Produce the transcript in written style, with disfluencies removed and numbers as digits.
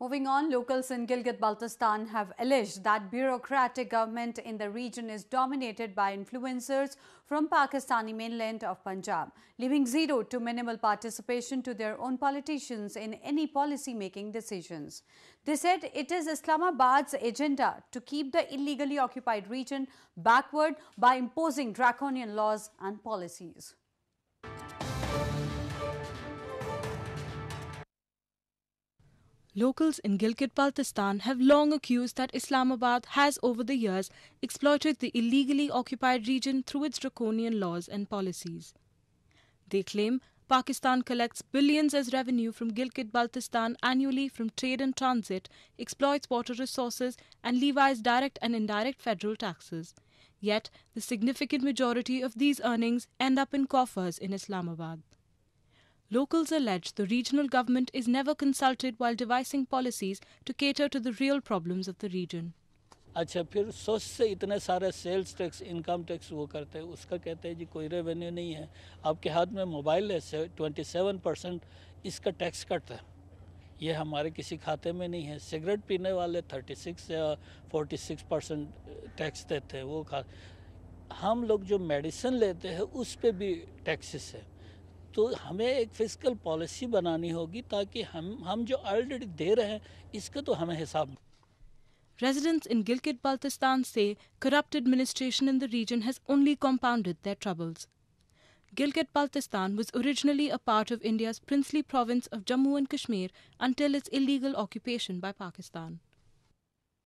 Moving on, locals in Gilgit-Baltistan have alleged that bureaucratic government in the region is dominated by influencers from Pakistani mainland of Punjab, leaving zero to minimal participation to their own politicians in any policy-making decisions. They said it is Islamabad's agenda to keep the illegally occupied region backward by imposing draconian laws and policies. Locals in Gilgit-Baltistan have long accused that Islamabad has over the years exploited the illegally occupied region through its draconian laws and policies. They claim Pakistan collects billions as revenue from Gilgit-Baltistan annually from trade and transit, exploits water resources and levies direct and indirect federal taxes. Yet, the significant majority of these earnings end up in coffers in Islamabad. Locals allege the regional government is never consulted while devising policies to cater to the real problems of the region. अच्छा फिर सोच से इतने सारे sales tax income tax वो करते हैं उसका कहते हैं जी कोई रेवेन्यू नहीं है आपके हाथ में मोबाइल है 27% इसका टैक्स कटता है ये हमारे किसी खाते में नहीं है सिगरेट पीने वाले 36 या 46% टैक्स देते हैं वो हम लोग जो मेडिसिन लेते हैं उस पे भी टैक्सेस है तो हमें एक फिस्कल पॉलिसी बनानी होगी ताकि हम जो ऑलरेडी दे रहे हैं इसका तो हमें हिसाब Residents in Gilgit-Baltistan say corrupt administration in the region has only compounded their troubles. Gilgit-Baltistan was originally a part of India's princely province of Jammu and Kashmir until its illegal occupation by Pakistan.